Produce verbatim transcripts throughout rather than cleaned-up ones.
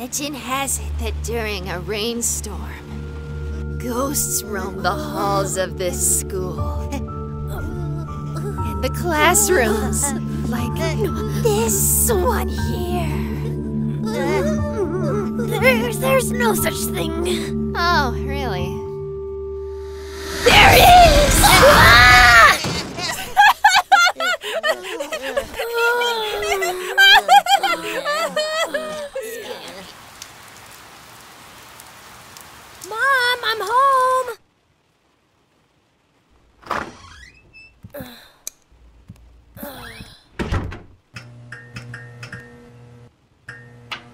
Legend has it that during a rainstorm, ghosts roam the halls of this school. And the classrooms, like this one here. There, there's no such thing. Oh, really? There is! Ah! Mom, I'm home. Uh,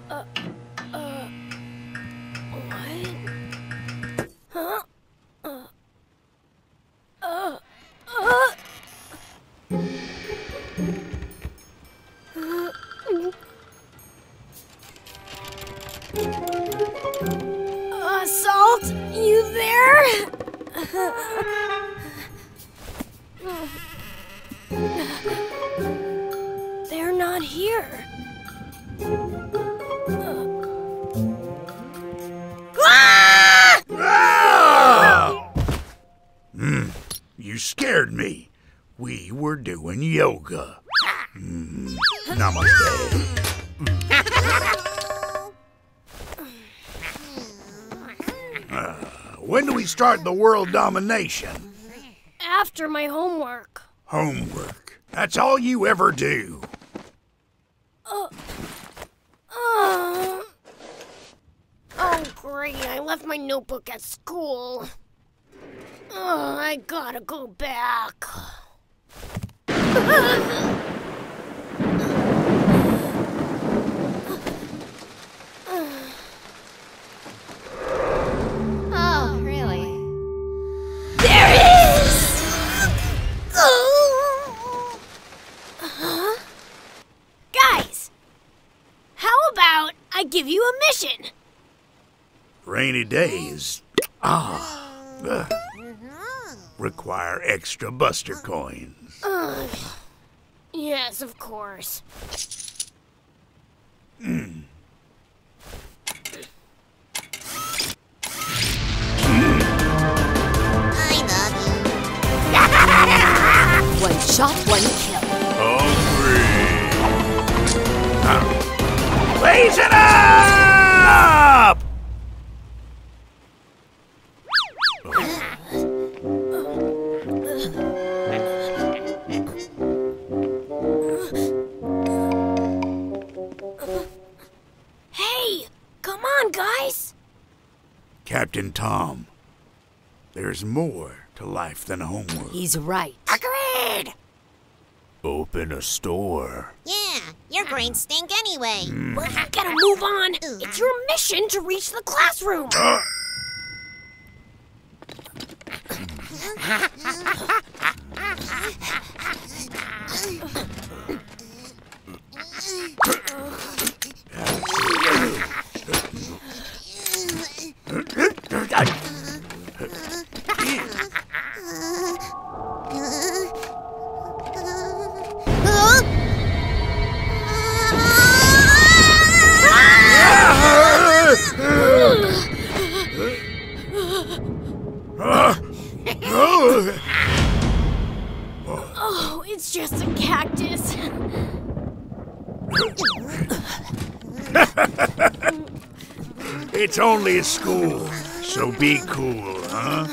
uh, what? Huh? Uh, uh, uh. Uh, Salt, you there? They're not here. You scared me. We were doing yoga. Mm. Namaste. Uh, when do we start the world domination? After my homework. Homework. That's all you ever do. Uh, uh, oh, great. I left my notebook at school. Oh, I gotta go back. Oh, really? There it is! Huh? Guys, how about I give you a mission? Rainy days. Ah. Uh. Require extra Buster coins. Uh, yes, of course. Mm. I love you. One shot, one kill. Hungry. Blaze it up! Captain Tom, there's more to life than homework. He's right. Agreed! Open a store. Yeah, your brains stink anyway. Mm. Well, you gotta move on. It's your mission to reach the classroom. Uh. Oh, it's just a cactus. It's only a school, so be cool, huh?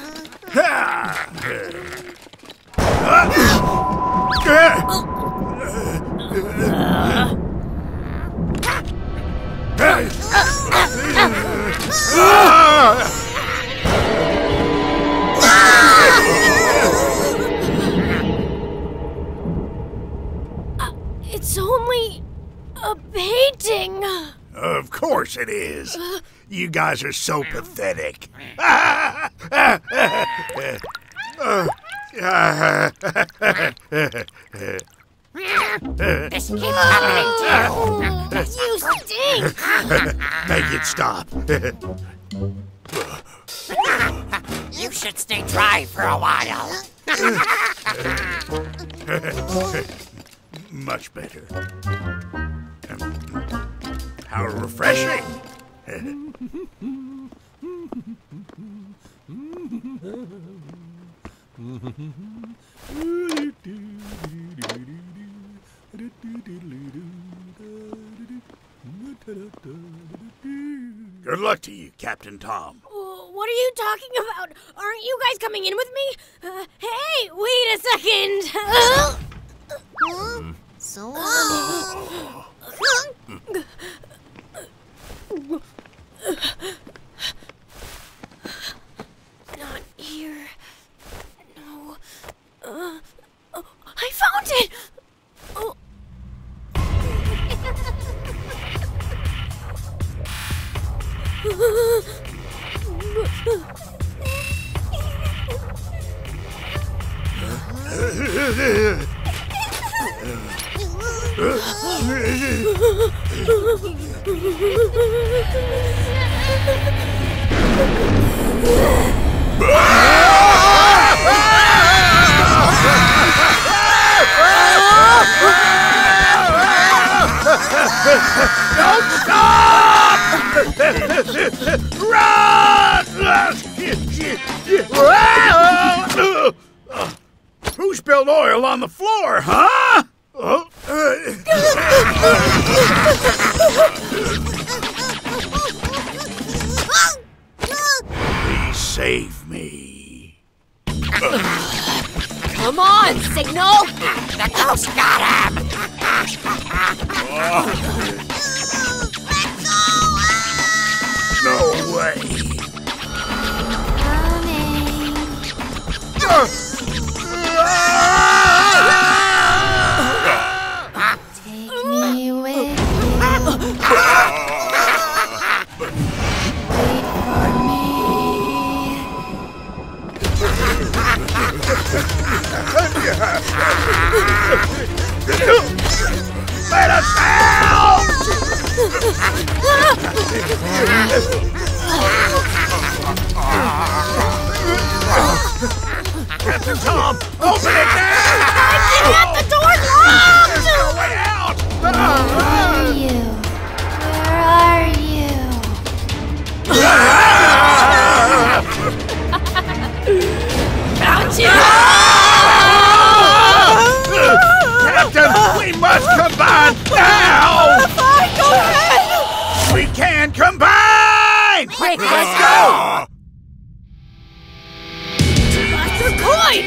It's only a painting. Of course it is. You guys are so pathetic. This keeps happening too. You stink. Make it stop. You should stay dry for a while. Much better. How refreshing! Good luck to you, Captain Tom. What are you talking about? Aren't you guys coming in with me? Uh, hey, wait a second! Huh? Mm. So long. Not here. No. Uh, oh, I found it! Oh. Don't stop! Run! uh, who spilled oil on the floor, huh? Uh, Please save me. Come on, Signal! The ghost got him! No way! Take me away. Wait for me. Let us out! Captain Tom, open it now! I can't get the door locked! There's no way out! Where are you? Where are you? Found you! Captain, we must combine now! Fine, go ahead! We can combine! Quick, let's go! Coin!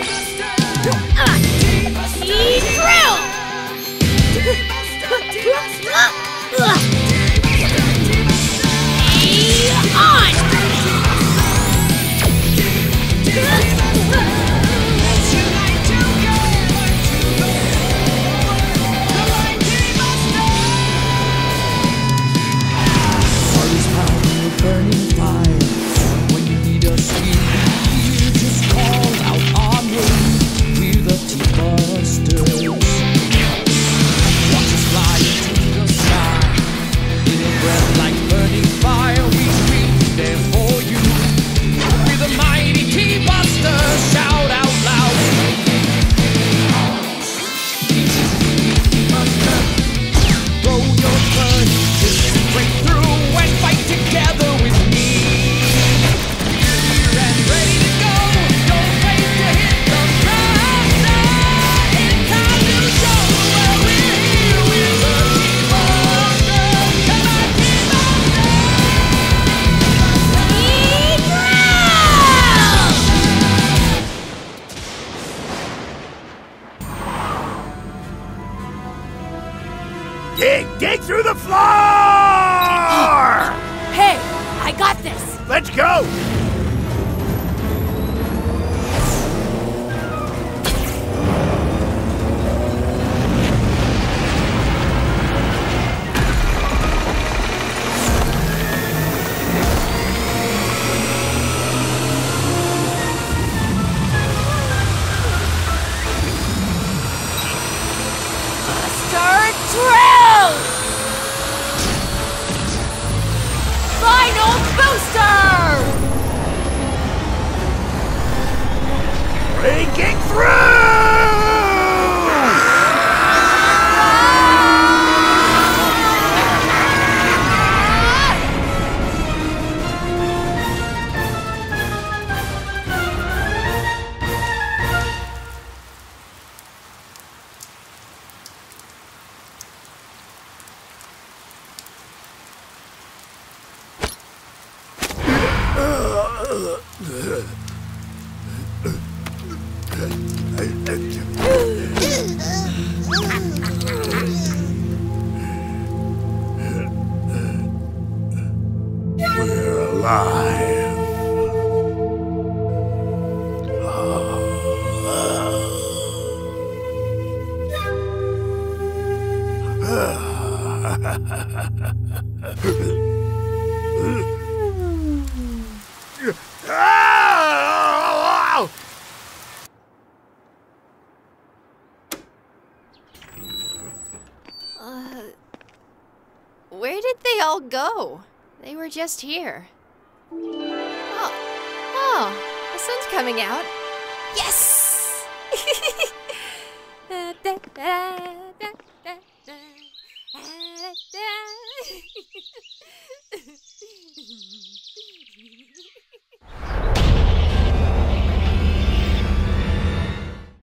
Uh, T-Drill! A-on! Dig, dig through the floor! Hey, I got this! Let's go! Final booster! Just here. Oh, oh, the sun's coming out. Yes!